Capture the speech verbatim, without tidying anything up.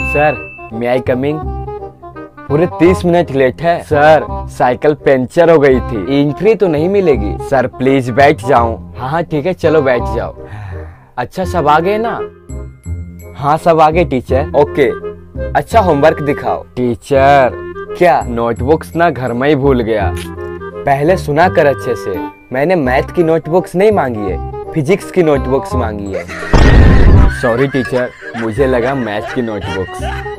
Sir मे आई coming? पूरे तीस minute late है सर, साइकिल पंचर हो गई थी। एंट्री तो नहीं मिलेगी सर? प्लीज बैठ जाओ। हाँ हाँ ठीक है चलो बैठ जाओ। अच्छा सब आ गए ना? हाँ सब आ गए टीचर। ओके अच्छा होमवर्क दिखाओ। टीचर क्या नोटबुक्स ना घर में ही भूल गया? पहले सुना कर अच्छे से, मैंने मैथ की नोटबुक्स नहीं मांगी है, फिजिक्स की नोटबुक्स मांगी है। सॉरी टीचर, मुझे लगा मैथ की नोटबुक्स।